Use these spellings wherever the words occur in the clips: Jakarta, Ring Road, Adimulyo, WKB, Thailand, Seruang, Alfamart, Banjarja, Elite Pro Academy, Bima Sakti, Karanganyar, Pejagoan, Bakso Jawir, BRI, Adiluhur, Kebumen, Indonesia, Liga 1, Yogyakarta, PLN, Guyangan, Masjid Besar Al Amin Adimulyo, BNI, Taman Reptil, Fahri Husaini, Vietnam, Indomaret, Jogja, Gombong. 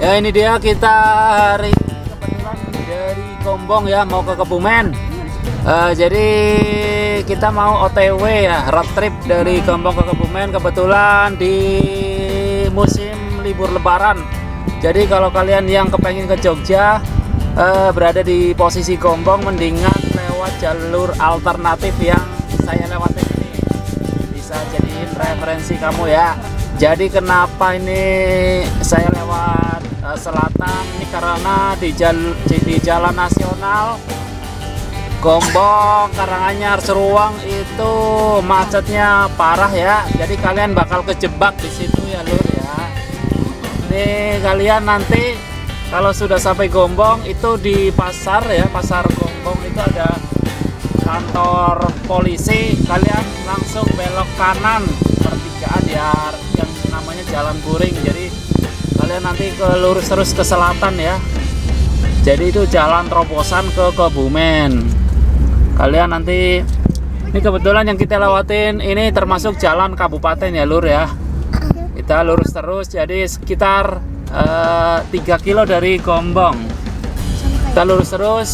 Ya ini dia, kita hari kebetulan dari Gombong ya, mau ke Kebumen. Jadi kita mau OTW ya, road trip dari Gombong ke Kebumen, kebetulan di musim libur lebaran. Jadi kalau kalian yang kepengen ke Jogja, berada di posisi Gombong, mendingan lewat jalur alternatif yang saya lewati ini. Bisa jadiin referensi kamu ya. Jadi kenapa ini saya lewat selatan, ini karena di jalan nasional Gombong, Karanganyar, Seruang itu macetnya parah ya. Jadi kalian bakal kejebak di situ ya lur ya. Ini kalian nanti kalau sudah sampai Gombong itu di pasar ya, pasar Gombong itu ada kantor polisi. Kalian langsung belok kanan pertigaan ya, yang namanya Jalan Puring. Jadi kalian nanti ke lurus terus ke selatan ya. Jadi itu jalan terobosan ke Kebumen. Kalian nanti ini kebetulan yang kita lewatin ini termasuk jalan kabupaten ya lur ya, kita lurus terus jadi sekitar 3 kilo dari Gombong. Kita lurus terus,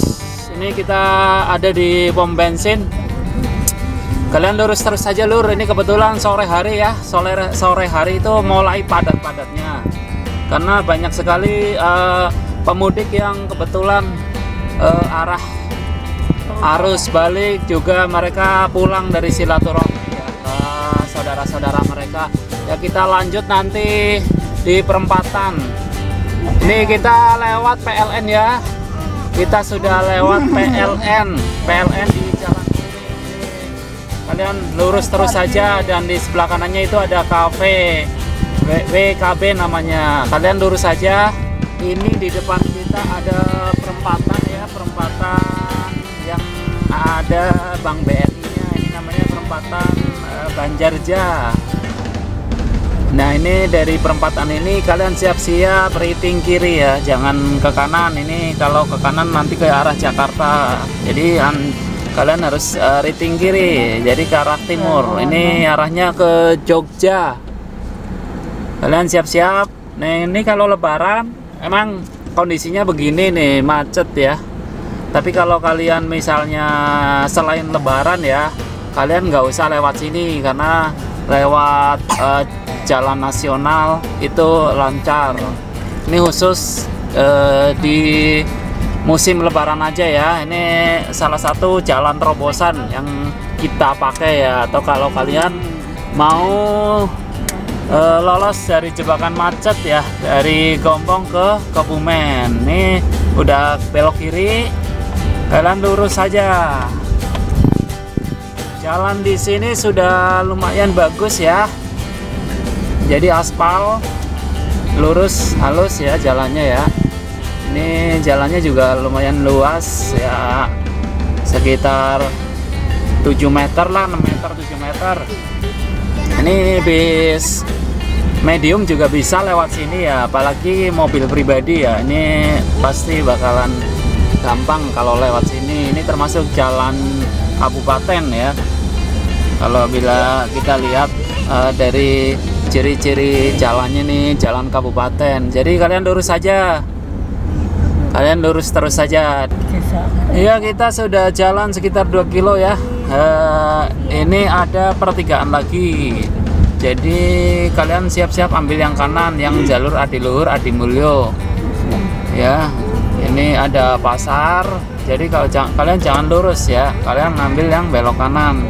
ini kita ada di pom bensin. Kalian lurus terus saja lur, ini kebetulan sore hari ya, sore hari itu mulai padat-padatnya karena banyak sekali pemudik yang kebetulan arah arus balik, juga mereka pulang dari silaturahmi ya, ke saudara-saudara mereka ya. Kita lanjut nanti di perempatan ini kita lewat PLN ya, kita sudah lewat PLN di Jalan Puring. Kalian lurus terus saja dan di sebelah kanannya itu ada kafe WKB namanya, kalian lurus saja. Ini di depan kita ada perempatan ya, perempatan yang ada Bank BNI nya, ini namanya perempatan Banjarja. Nah ini dari perempatan ini kalian siap-siap riting kiri ya, jangan ke kanan. Ini kalau ke kanan nanti ke arah Jakarta, jadi kalian harus riting kiri jadi ke arah timur, ini arahnya ke Jogja. Kalian siap-siap. Nah ini kalau lebaran emang kondisinya begini nih, macet ya. Tapi kalau kalian misalnya selain lebaran ya, kalian nggak usah lewat sini karena lewat jalan nasional itu lancar. Ini khusus di musim lebaran aja ya. Ini salah satu jalan terobosan yang kita pakai ya. Atau kalau kalian mau lolos dari jebakan macet ya, dari Gombong ke Kebumen. Nih udah belok kiri, kalian lurus saja. Jalan di sini sudah lumayan bagus ya, jadi aspal, lurus, halus ya jalannya ya. Ini jalannya juga lumayan luas ya, sekitar 7 meter lah, 6 meter 7 meter. Ini bis medium juga bisa lewat sini ya, apalagi mobil pribadi ya, ini pasti bakalan gampang kalau lewat sini. Ini termasuk jalan kabupaten ya, kalau bila kita lihat dari ciri-ciri jalannya nih, jalan kabupaten. Jadi kalian lurus saja, kalian lurus terus saja. Iya, kita sudah jalan sekitar 2 kilo ya. Ini ada pertigaan lagi, jadi kalian siap-siap ambil yang kanan, yang jalur Adiluhur, Adimulyo ya. Ini ada pasar, jadi kalau kalian jangan lurus ya, kalian ngambil yang belok kanan.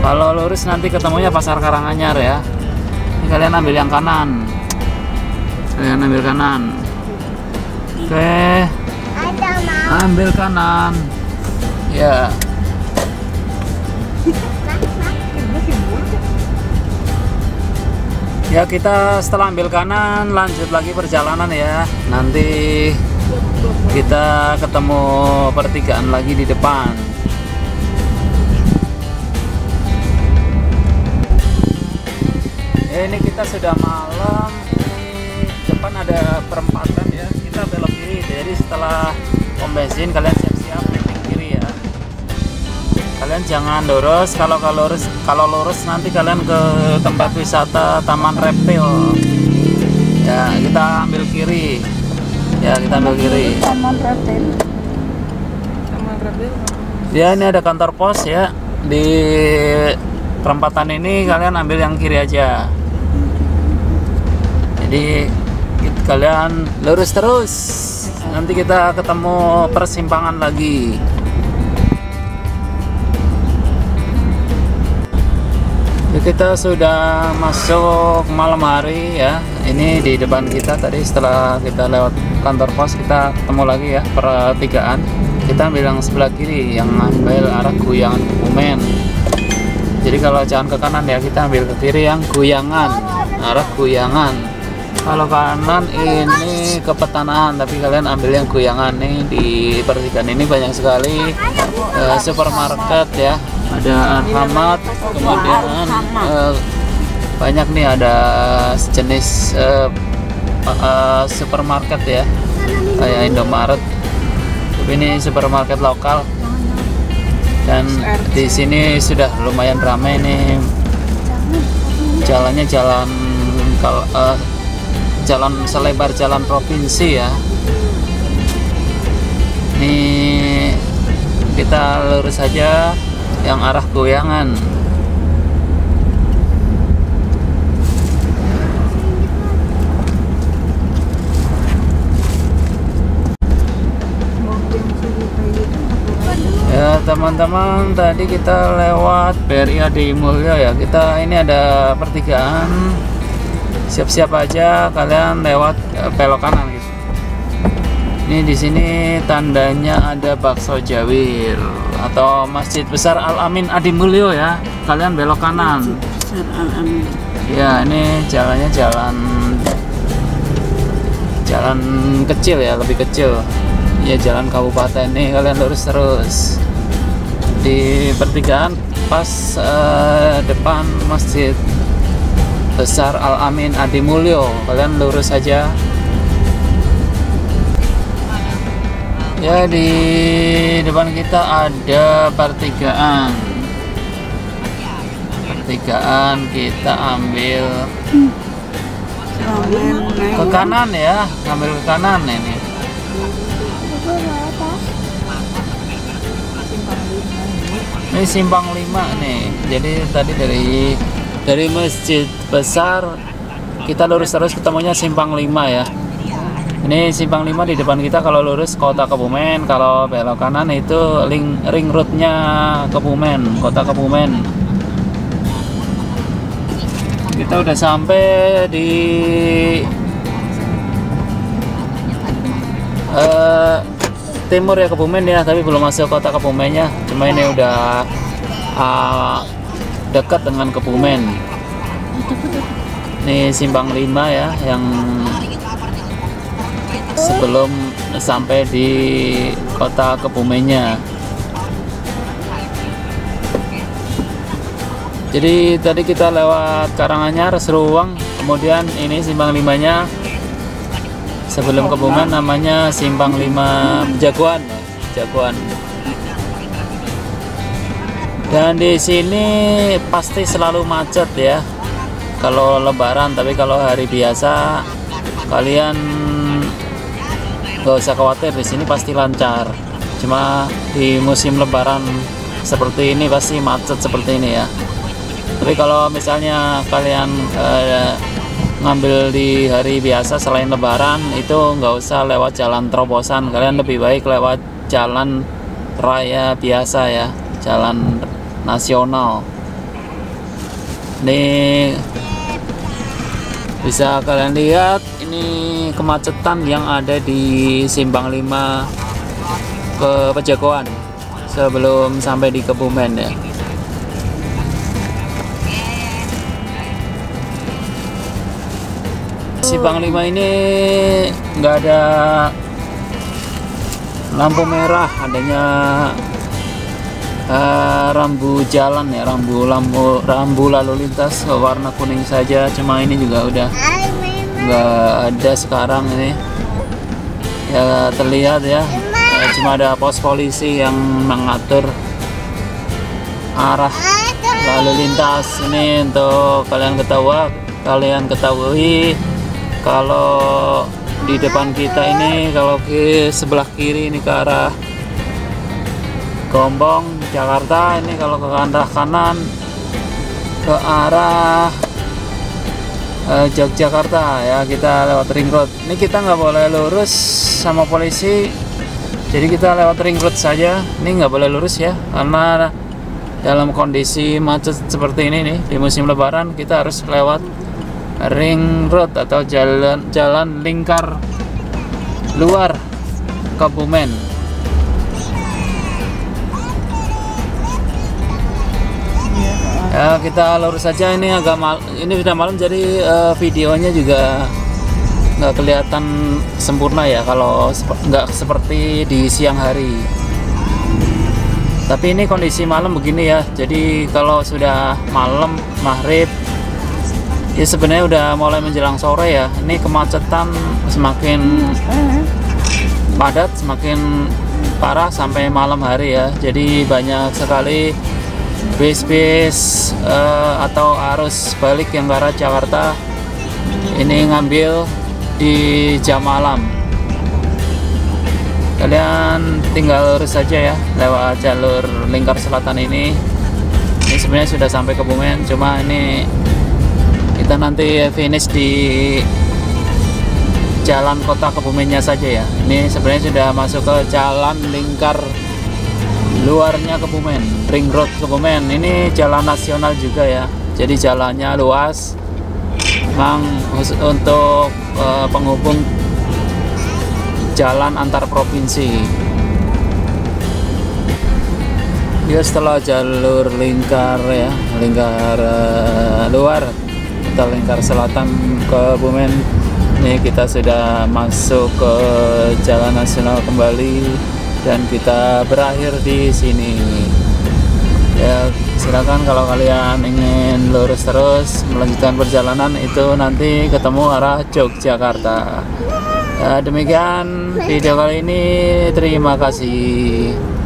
Kalau lurus nanti ketemunya pasar Karanganyar ya. Ini kalian ambil yang kanan, kalian ambil kanan. Oke, ambil kanan ya. Ya kita setelah ambil kanan lanjut lagi perjalanan ya, nanti kita ketemu pertigaan lagi di depan. Ya, ini kita sudah malam, ini depan ada perempatan ya, kita belok kiri. Jadi setelah pom bensin kalian siap-siap belok kiri ya, kalian jangan lurus. Kalau lurus nanti kalian ke tempat wisata Taman Reptil ya. Kita ambil kiri. Ya, kita ambil kiri. Taman Reptil. Taman Reptil. Ya, ini ada kantor pos ya. Di perempatan ini kalian ambil yang kiri aja. Jadi kalian lurus terus. Nanti kita ketemu persimpangan lagi. Kita sudah masuk malam hari ya. Ini di depan kita tadi setelah kita lewat kantor pos, kita ketemu lagi ya pertigaan. Kita ambil yang sebelah kiri, yang ambil arah Guyangan Kebumen. Jadi kalau jalan ke kanan ya, kita ambil ke kiri yang Guyangan, arah Guyangan. Kalau kanan ini ke Petanaan, tapi kalian ambil yang Guyangan. Nih di pertigaan ini banyak sekali supermarket ya. Ada Alfamart, kemudian banyak nih ada sejenis supermarket ya, kayak Indomaret. Tapi ini supermarket lokal. Dan di sini sudah lumayan ramai nih. Jalannya jalan selebar jalan provinsi ya. Ini kita lurus saja yang arah Goyangan. Ya teman-teman, tadi kita lewat BRI Adimulyo ya. Kita ini ada pertigaan. Siap-siap aja kalian lewat belok kanan gitu. Ini di sini tandanya ada Bakso Jawir atau Masjid Besar Al Amin Adimulyo ya. Kalian belok kanan. Masjid Besar Al Amin. Ya, ini jalannya jalan kecil ya, lebih kecil. Ya jalan kabupaten nih, kalian lurus terus. Di pertigaan pas depan Masjid Besar Al Amin Adimulyo, kalian lurus saja. Ya, di depan kita ada pertigaan. Pertigaan kita ambil ke kanan ya, ambil ke kanan ini. Ini simpang 5 nih. Jadi tadi dari Masjid Besar kita lurus terus, ketemunya simpang 5 ya. Ini simpang 5 di depan kita. Kalau lurus kota Kebumen, kalau belok kanan itu ring roadnya Kebumen, kota Kebumen. Kita udah sampai di timur ya Kebumen ya, tapi belum masuk kota Kebumennya. Cuma ini udah dekat dengan Kebumen. Ini simpang 5 ya, yang sebelum sampai di kota Kebumennya. Jadi tadi kita lewat Karanganyar, Seruang, kemudian ini simpang 5-nya. Sebelum Kebumen namanya simpang 5 Pejagoan. Dan di sini pasti selalu macet ya. Kalau lebaran, tapi kalau hari biasa kalian gak usah khawatir, di sini pasti lancar. Cuma di musim lebaran seperti ini pasti macet seperti ini ya. Tapi kalau misalnya kalian ngambil di hari biasa selain lebaran, itu nggak usah lewat jalan terobosan. Kalian lebih baik lewat jalan raya biasa ya, jalan nasional. Ini bisa kalian lihat ini kemacetan yang ada di simpang 5 ke Pejagoan sebelum sampai di Kebumen ya. Simpang 5 ini nggak ada lampu merah, adanya rambu jalan ya, rambu lalu lintas warna kuning saja. Cuma ini juga udah nggak ada sekarang ini ya, terlihat ya, cuma ada pos polisi yang mengatur arah lalu lintas. Ini untuk kalian ketahui kalau di depan kita ini, kalau ke sebelah kiri ini ke arah Gombong, Jakarta. Ini kalau ke arah kanan ke arah Yogyakarta ya, kita lewat Ring Road. Ini kita nggak boleh lurus sama polisi, jadi kita lewat Ring Road saja. Ini nggak boleh lurus ya, karena dalam kondisi macet seperti ini nih di musim lebaran, kita harus lewat Ring Road atau jalan lingkar luar Kebumen. Ya, kita lurus saja. Ini agak ini sudah malam, jadi videonya juga nggak kelihatan sempurna ya kalau nggak seperti di siang hari. Tapi ini kondisi malam begini ya, jadi kalau sudah malam maghrib ya, sebenarnya udah mulai menjelang sore ya, ini kemacetan semakin padat, semakin parah sampai malam hari ya. Jadi banyak sekali bis-bis atau arus balik yang ke arah Jakarta ini ngambil di jam malam. Kalian tinggal lurus saja ya lewat jalur lingkar selatan ini. Ini sebenarnya sudah sampai Kebumen, cuma ini kita nanti finish di jalan kota Kebumennya saja ya. Ini sebenarnya sudah masuk ke jalan lingkar luarnya Kebumen, Ring Road Kebumen. Ini jalan nasional juga ya, jadi jalannya luas memang untuk penghubung jalan antar provinsi. Ya, setelah jalur lingkar ya, lingkar luar atau lingkar selatan Kebumen, ini kita sudah masuk ke jalan nasional kembali dan kita berakhir di sini. Ya, silakan kalau kalian ingin lurus terus melanjutkan perjalanan itu nanti ketemu arah Yogyakarta. Demikian video kali ini, terima kasih.